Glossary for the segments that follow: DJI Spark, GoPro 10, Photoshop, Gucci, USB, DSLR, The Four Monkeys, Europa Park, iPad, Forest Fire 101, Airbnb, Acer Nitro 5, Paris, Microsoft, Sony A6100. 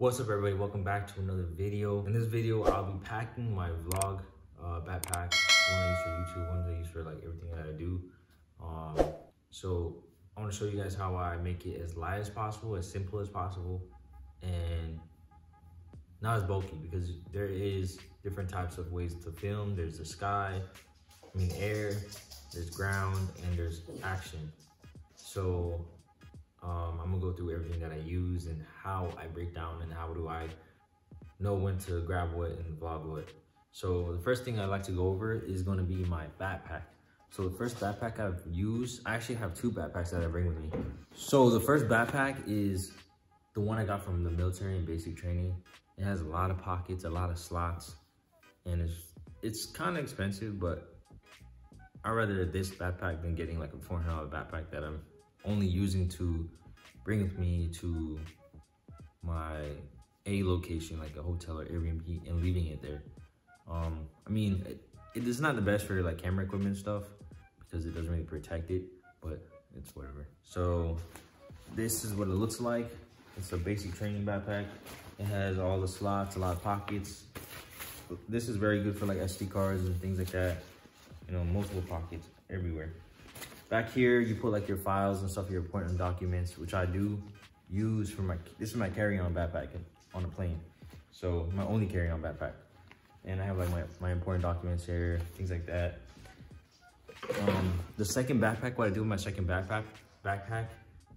What's up, everybody? Welcome back to another video. In this video, I'll be packing my vlog backpack. One I use for YouTube, one I use for like everything that I do. So I want to show you guys how I make it as light as possible, as simple as possible, and not as bulky, because there is different types of ways to film. There's the sky, I mean air, there's ground, and there's action. So I'm gonna go through everything that I use and how I break down and how do I know when to grab what and vlog what. So the first thing I'd like to go over is gonna be my backpack. So the first backpack I've used, I actually have two backpacks that I bring with me. So the first backpack is the one I got from the military and basic training. It has a lot of pockets, a lot of slots, and it's kind of expensive, but I'd rather this backpack than getting like a $400 backpack that I'm only using to bring with me to my A location, like a hotel or Airbnb, and leaving it there. I mean, it's not the best for like camera equipment stuff because it doesn't really protect it, but it's whatever. So this is what it looks like. It's a basic training backpack. It has all the slots, a lot of pockets. This is very good for like SD cards and things like that. You know, multiple pockets everywhere. Back here, you put like your files and stuff, your important documents, which I do use for my, this is my carry-on backpack on a plane. So my only carry-on backpack. And I have like my important documents here, things like that. The second backpack, what I do with my second backpack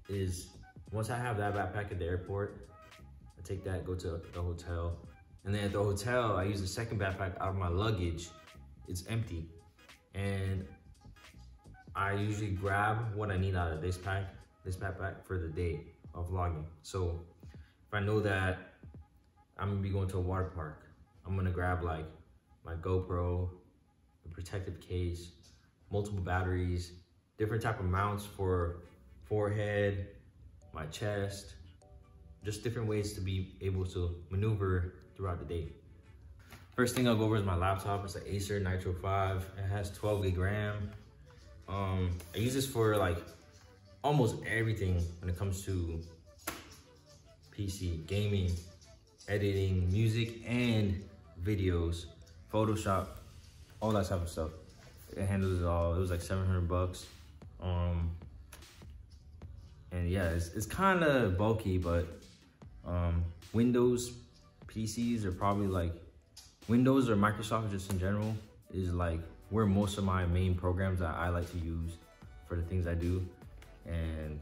is once I have that backpack at the airport, I take that, go to the hotel. And then at the hotel, I use the second backpack out of my luggage. It's empty. And I usually grab what I need out of this backpack for the day of vlogging. So if I know that I'm gonna be going to a water park, I'm gonna grab like my GoPro, the protective case, multiple batteries, different type of mounts for forehead, my chest, just different ways to be able to maneuver throughout the day. First thing I'll go over is my laptop. It's an Acer Nitro 5. It has 12 gig RAM. I use this for like almost everything when it comes to PC, gaming, editing, music, and videos, Photoshop, all that type of stuff. It handles it all. It was like 700 bucks. And yeah, it's kind of bulky, but Windows PCs are probably like, Windows or Microsoft just in general is like where most of my main programs that I like to use for the things I do. And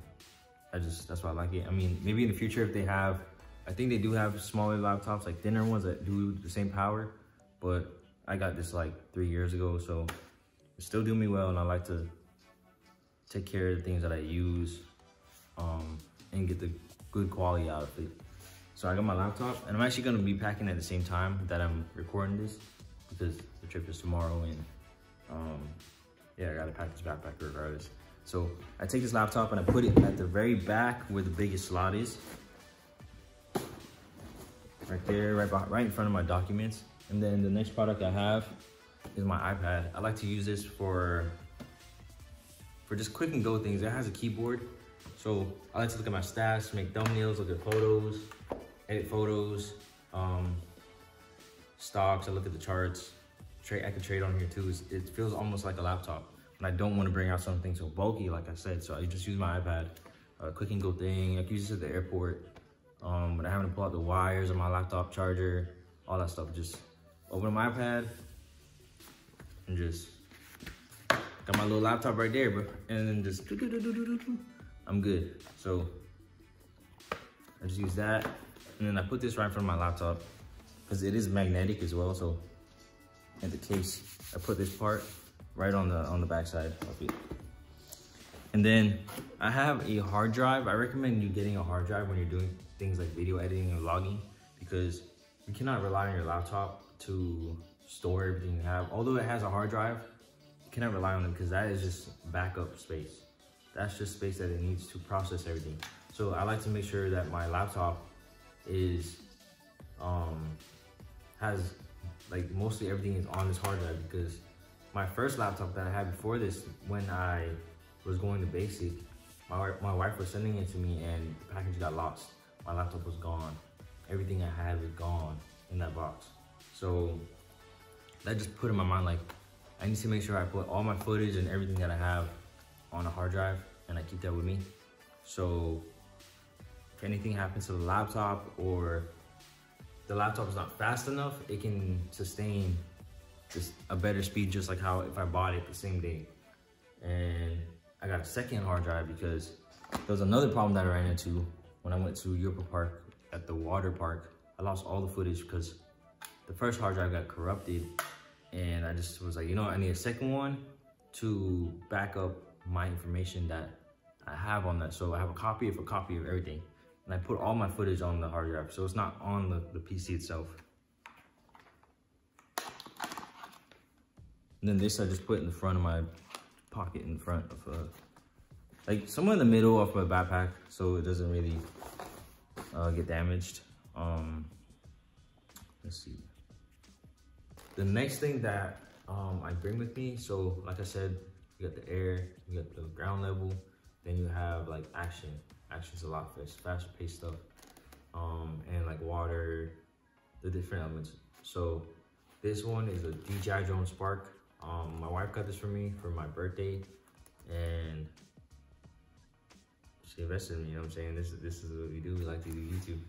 that's why I like it. I mean, maybe in the future if they have, I think they do have smaller laptops, like thinner ones that do the same power, but I got this like 3 years ago, so it's still doing me well, and I like to take care of the things that I use and get the good quality out of it. So I got my laptop, and I'm actually gonna be packing at the same time that I'm recording this because the trip is tomorrow, and yeah, I gotta pack this backpack regardless. So I take this laptop and I put it at the very back where the biggest slot is. Right there, right in front of my documents. And then the next product I have is my iPad. I like to use this for just quick and go things. It has a keyboard. So I like to look at my stats, make thumbnails, look at photos, edit photos, stocks, I look at the charts. I could trade on here too. It feels almost like a laptop, and I don't want to bring out something so bulky, like I said. So I just use my iPad, click and go thing. I can use this at the airport, but I'm having to pull out the wires on my laptop charger, all that stuff. Just open my iPad and just got my little laptop right there, bro. And then just I'm good. So I just use that, and then I put this right in front of my laptop because it is magnetic as well. So at the case, I put this part right on the backside of it. And then I have a hard drive. I recommend you getting a hard drive when you're doing things like video editing and vlogging, because you cannot rely on your laptop to store everything you have. Although it has a hard drive, you cannot rely on it because that is just backup space. That's just space that it needs to process everything. So I like to make sure that my laptop is, has like mostly everything is on this hard drive, because my first laptop that I had before this, when I was going to basic, my wife was sending it to me and the package got lost. My laptop was gone. everything I had was gone in that box. So that just put in my mind, like, I need to make sure I put all my footage and everything that I have on a hard drive, and I keep that with me. So if anything happens to the laptop, or the laptop is not fast enough, it can sustain just a better speed, just like how if I bought it the same day. And I got a second hard drive because there was another problem that I ran into when I went to Europa Park at the water park. I lost all the footage because the first hard drive got corrupted, and I just was like, you know what? I need a second one to back up my information that I have on that. So I have a copy of everything, and I put all my footage on the hard drive, so it's not on the PC itself. And then this I just put in the front of my pocket, in front of like somewhere in the middle of my backpack, so it doesn't really get damaged. Let's see. The next thing that I bring with me, so like I said, you got the air, you got the ground level, then you have like action. Action's a lot faster paced stuff, and like water, the different elements. So this one is a DJI Drone Spark. My wife got this for me for my birthday, and she invested in me, you know what I'm saying? This is what we do. We like to do YouTube.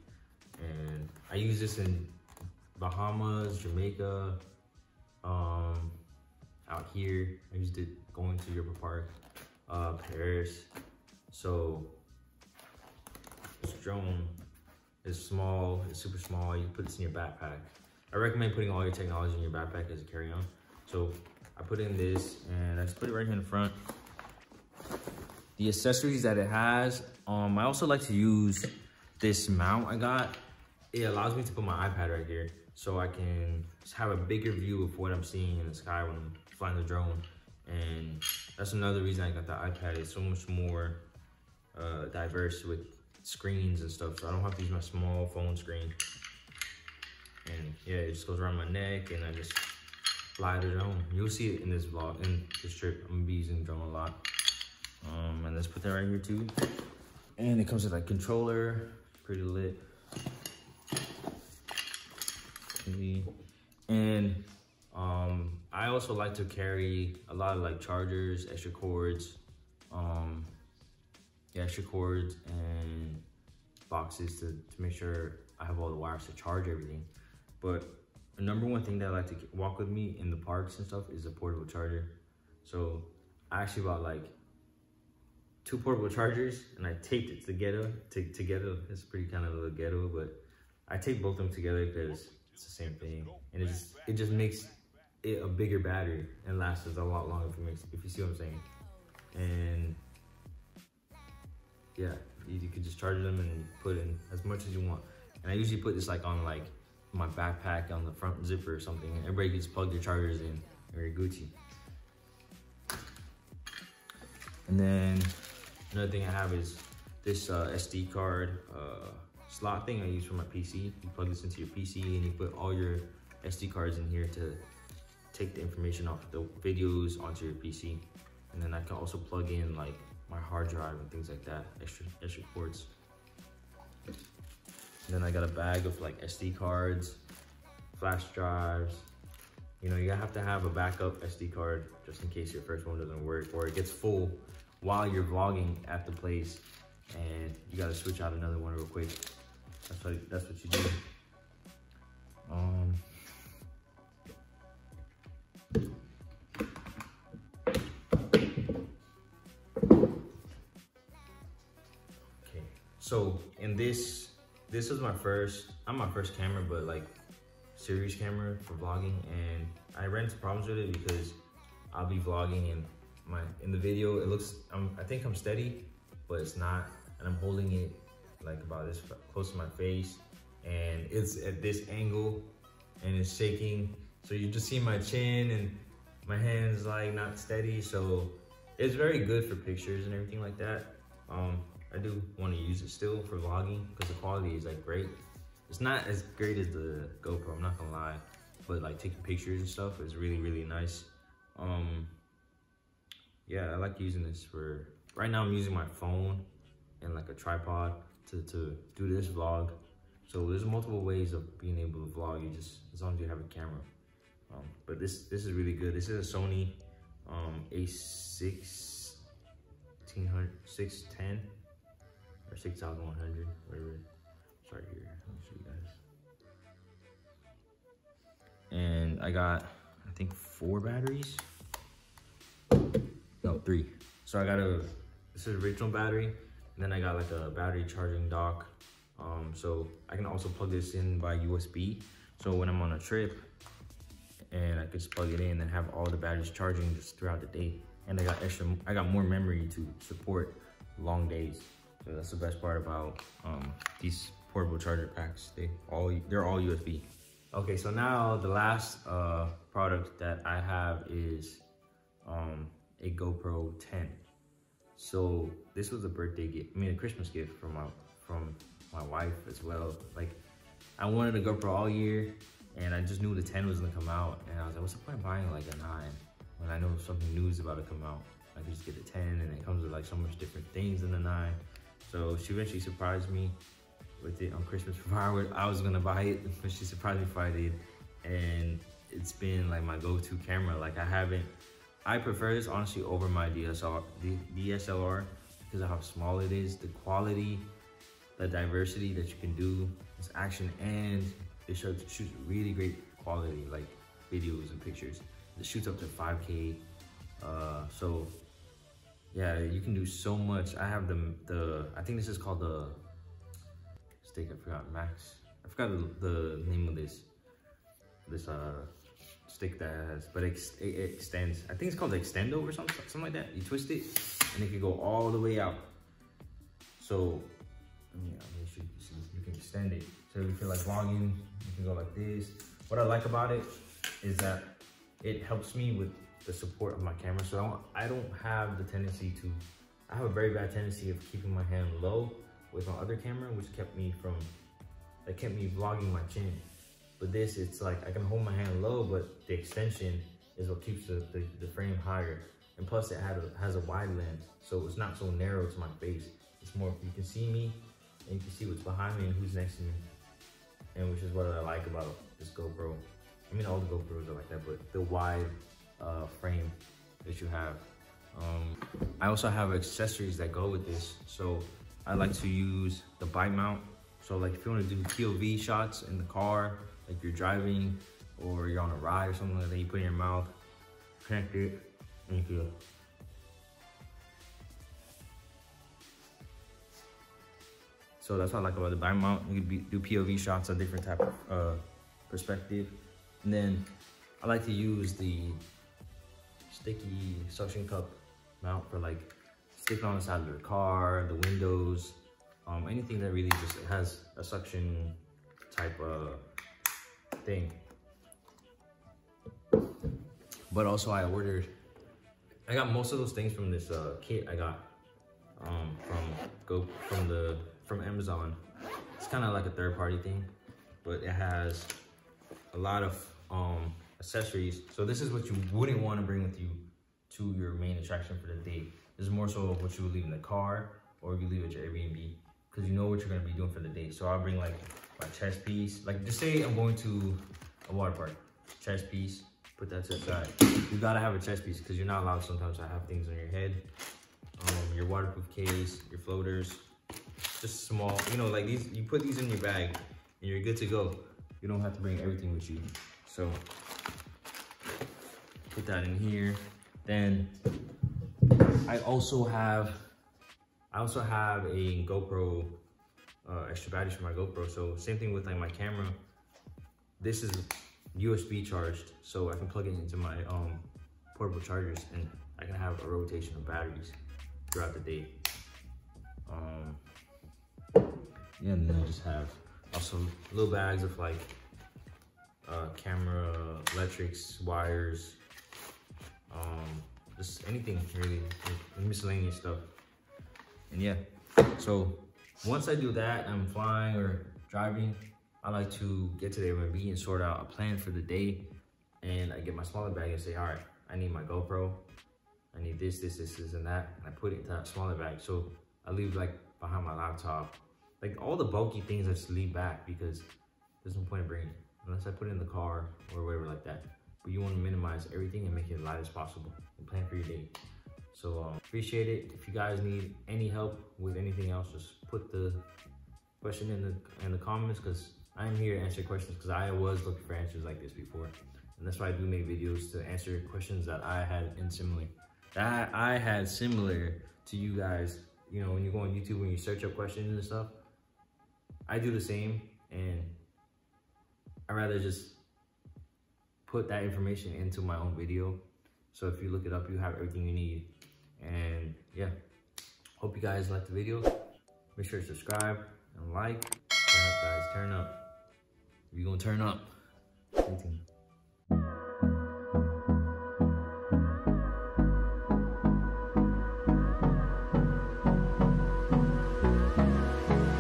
And I use this in Bahamas, Jamaica, out here. I used it going to Europa Park, Paris. So this drone is small, it's super small. You put this in your backpack. I recommend putting all your technology in your backpack as a carry-on. So I put in this, and I just put it right here in the front. The accessories that it has, I also like to use this mount I got. It allows me to put my iPad right here, so I can just have a bigger view of what I'm seeing in the sky when I'm flying the drone. And that's another reason I got the iPad. It's so much more diverse with screens and stuff, so I don't have to use my small phone screen. And yeah, it just goes around my neck, and I just fly the drone. You'll see it in this vlog, in this trip. I'm gonna be using the drone a lot. And let's put that right here too. And it comes with like controller, pretty lit. And I also like to carry a lot of like chargers, extra cords, and boxes to make sure I have all the wires to charge everything. But the number one thing that I like to walk with me in the parks and stuff is a portable charger. So I actually bought like 2 portable chargers, and I taped it together. It's pretty kind of a little ghetto, but I taped both of them together because it's the same thing, and it just makes it a bigger battery and lasts a lot longer if you see what I'm saying. And yeah, you could just charge them and put in as much as you want. And I usually put this like on like my backpack on the front zipper or something, and everybody gets plugged their chargers in, or your Gucci. And then another thing I have is this SD card slot thing I use for my PC. You plug this into your PC, and you put all your SD cards in here to take the information off the videos onto your PC. And then I can also plug in like my hard drive and things like that, extra ports. And then I got a bag of like SD cards, flash drives. You know, you have to have a backup SD card just in case your first one doesn't work, or it gets full while you're vlogging at the place, and you gotta switch out another one real quick. That's what you do. Okay, so in this is my first, not my first camera, but like serious camera for vlogging, and I ran into problems with it because I'll be vlogging and in the video it looks, I think I'm steady, but it's not, and I'm holding it like about this close to my face, and it's at this angle, and it's shaking, so you just see my chin and my hands like not steady. So it's very good for pictures and everything like that. I do want to use it still for vlogging because the quality is like great. It's not as great as the GoPro, I'm not gonna lie, but like taking pictures and stuff is really, really nice. Yeah, I like using this for, right now I'm using my phone and like a tripod to do this vlog. So there's multiple ways of being able to vlog. You just, as long as you have a camera. But this is really good. This is a Sony A6100 or 6100, whatever. It's right here. Let me show you guys. And I got, I think, 4 batteries. No, 3. So I got this is original battery, and then I got like a battery charging dock. So I can also plug this in by USB. So when I'm on a trip, and I can just plug it in and have all the batteries charging just throughout the day. And I got extra, I got more memory to support long days. So that's the best part about these portable charger packs. They're all USB. Okay, so now the last product that I have is a GoPro 10. So this was a birthday gift, I mean a Christmas gift from my wife as well. Like, I wanted a GoPro all year, and I just knew the 10 was gonna come out, and I was like, what's the point of buying like a 9 when I know something new is about to come out? I could just get the 10, and it comes with like so much different things than the 9. So she eventually surprised me with it on Christmas before I was gonna buy it, but she surprised me if I did. And it's been like my go-to camera. Like, I prefer this honestly over my DSLR because of how small it is, the quality, the diversity that you can do, this action, and it shoots really great quality, like videos and pictures. It shoots up to 5K. So yeah, you can do so much. I have the I think this is called the stick, I forgot, Max. I forgot the name of this stick that it has, but it extends. I think it's called the extendo or something like that. You twist it and it can go all the way out. So yeah, you can extend it. So if you're like vlogging, you can go like this. What I like about it is that it helps me with the support of my camera. So I don't have the tendency to, I have a very bad tendency of keeping my hand low with my other camera, which kept me vlogging my chin. But this, it's like I can hold my hand low, but the extension is what keeps the frame higher. And plus it has a wide lens, so it's not so narrow to my face. It's more, you can see me, and you can see what's behind me and who's next to me. And which is what I like about this GoPro. I mean, all the GoPros are like that, but the wide frame that you have. I also have accessories that go with this. So I like to use the bike mount. So like if you want to do POV shots in the car, like you're driving or you're on a ride or something like that, you put it in your mouth, connect it, and you feel. So that's what I like about the bike mount. You can do POV shots, a different type of perspective. And then I like to use the sticky suction cup mount for like sticking on the side of your car, the windows, anything that really just has a suction type of thing. But also I got most of those things from this kit I got from Amazon. It's kind of like a third-party thing, but it has a lot of accessories. So this is what you wouldn't want to bring with you to your main attraction for the day. This is more so what you would leave in the car or you leave at your Airbnb, because you know what you're going to be doing for the day. So I'll bring like my chest piece. Like, just say I'm going to a water park, chest piece, put that to the side. You got to have a chest piece because you're not allowed sometimes to have things on your head. Your waterproof case, your floaters, just small, you know, like these, you put these in your bag and you're good to go. You don't have to bring everything with you. So put that in here. Then I also have a GoPro, extra batteries for my GoPro. So same thing with like my camera. This is USB charged, so I can plug it into my portable chargers and I can have a rotation of batteries throughout the day. Yeah, and then I just have also little bags of like camera, electrics, wires, just anything really, like miscellaneous stuff. And yeah, so once I do that, I'm flying or driving, I like to get to the Airbnb and sort out a plan for the day. And I get my smaller bag and say, all right, I need my GoPro. I need this, this, this, this, and that. And I put it into that smaller bag. So I leave like behind my laptop Like all the bulky things I just leave back because there's no point in bringing it unless I put it in the car or whatever like that. But you want to minimize everything and make it as light as possible and plan for your day. So appreciate it. If you guys need any help with anything else, just put the question in the comments, because I'm here to answer questions, because I was looking for answers like this before. And that's why I do make videos, to answer questions that I had in similar, that I had similar to you guys. You know, when you go on YouTube, when you search up questions and stuff, I do the same, and I'd rather just put that information into my own video. So if you look it up, you have everything you need. And yeah, hope you guys like the video. Make sure to subscribe and like. Turn up, guys, turn up. We're gonna turn up.